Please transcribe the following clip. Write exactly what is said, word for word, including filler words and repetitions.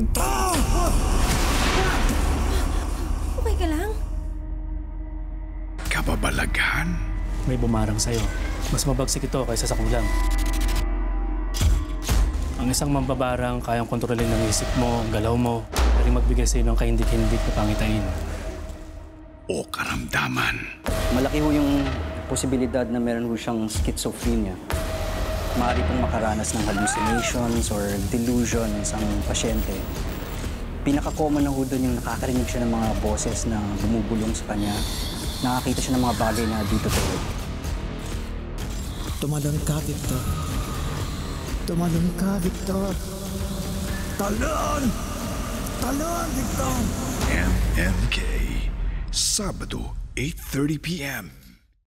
pinto! Okay ka lang? Kababalaghan? May bumarang sa'yo. Mas mabagsik ito kaysa sa kulang. Ang isang mambabarang kayang kontrolin ng isip mo, ang galaw mo, pwede magbigay sa'yo ng kahindik-hindik na pangitain. O karamdaman. Malaki ho yung posibilidad na meron ho siyang schizophrenia. Maaari pong makaranas ng hallucinations or delusions ang pasyente. Pinaka-common na ho doon yung nakakarinig siya ng mga boses na bumubulong sa kanya. Nakakita siya ng mga bagay na dito tayo. Tumalon ka, Victor. Tumalon ka, Victor. Talon! Talon, Victor! M M K, Sabado, eight thirty p m